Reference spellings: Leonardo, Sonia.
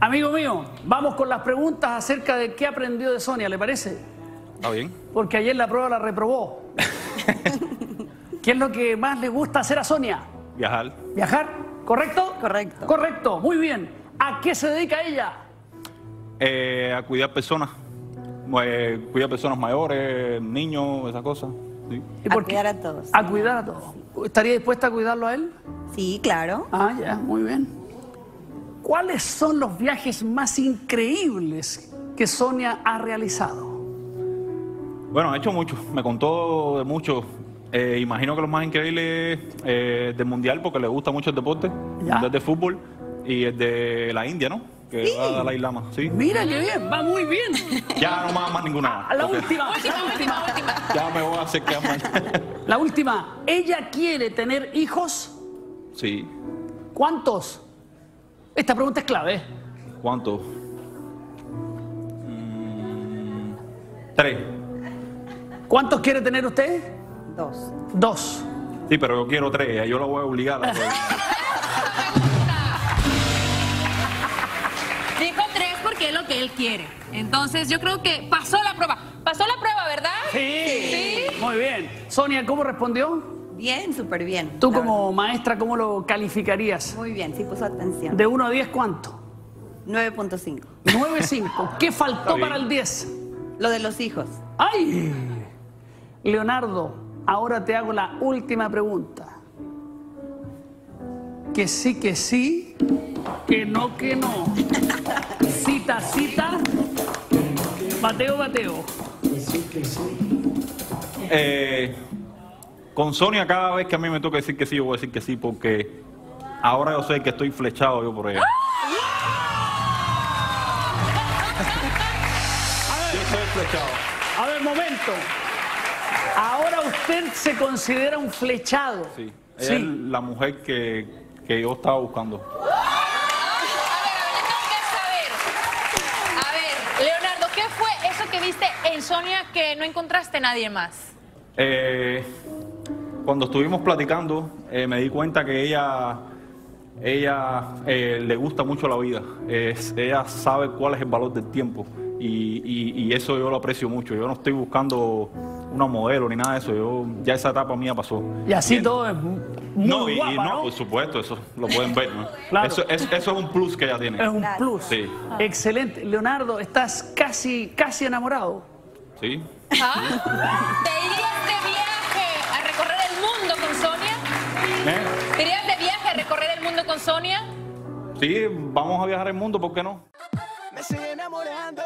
Amigo mío, vamos con las preguntas acerca de qué aprendió de Sonia, ¿le parece? Está bien. Porque ayer la prueba la reprobó. ¿Qué es lo que más le gusta hacer a Sonia? Viajar. ¿Viajar? ¿Correcto? Correcto. Correcto, muy bien. ¿A qué se dedica ella? A cuidar personas. Cuidar personas mayores, niños, esas cosas. Sí. A cuidar a todos. A cuidar a todos. ¿Estaría dispuesta a cuidarlo a él? Sí, claro. Ah, ya, muy bien. ¿Cuáles son los viajes más increíbles que Sonia ha realizado? Bueno, he hecho muchos. Me contó de muchos. Imagino que los más increíbles del mundial, porque le gusta mucho el deporte. ¿Ya? El de fútbol y el de la India, ¿no? Que sí. Va a la Islama, sí. Mira qué bien, va muy bien. Ya no más ninguna. La última, última. Ya me voy a acercar más. La última, ¿ella quiere tener hijos? Sí. ¿Cuántos? Esta pregunta es clave. ¿Cuántos? 3. ¿Cuántos quiere tener usted? 2. Sí, pero yo quiero 3, yo la voy a obligar a... Dijo 3 porque es lo que él quiere. Entonces yo creo que pasó la prueba. Pasó la prueba, ¿verdad? Sí. ¿Sí? Muy bien. Sonia, ¿cómo respondió? Bien, súper bien. Tú como maestra, ¿cómo lo calificarías? Muy bien, sí puso atención. ¿De 1 a 10 cuánto? 9.5. 9.5. ¿Qué faltó para el 10? Lo de los hijos. ¡Ay! Leonardo, ahora te hago la última pregunta. Que sí, que no. Cita, cita, bateo, bateo. Que sí, que sí. Con Sonia cada vez que a mí me toca decir que sí, yo voy a decir que sí, porque ahora yo sé que estoy flechado yo por ella. Yo soy flechado. A ver, momento. Ahora usted se considera un flechado. Sí. Ella es la mujer que yo estaba buscando. A ver, Leonardo, ¿qué fue eso que viste en Sonia que no encontraste nadie más? Cuando estuvimos platicando, me di cuenta que ella le gusta mucho la vida. Ella sabe cuál es el valor del tiempo y eso yo lo aprecio mucho. Yo no estoy buscando una modelo ni nada de eso. Ya esa etapa mía pasó. Y así todo es muy guapa, ¿no? Por supuesto, eso lo pueden ver, ¿no? Claro. Eso es un plus que ella tiene. Es un plus. Sí. Excelente. Leonardo, ¿estás casi enamorado? Sí. ¿Ah? Sí. ¿Te irías de viaje a recorrer el mundo con Sonia? ¿Te irías de viaje a recorrer el mundo con Sonia? Sí, vamos a viajar el mundo, ¿por qué no? Me sigue enamorando.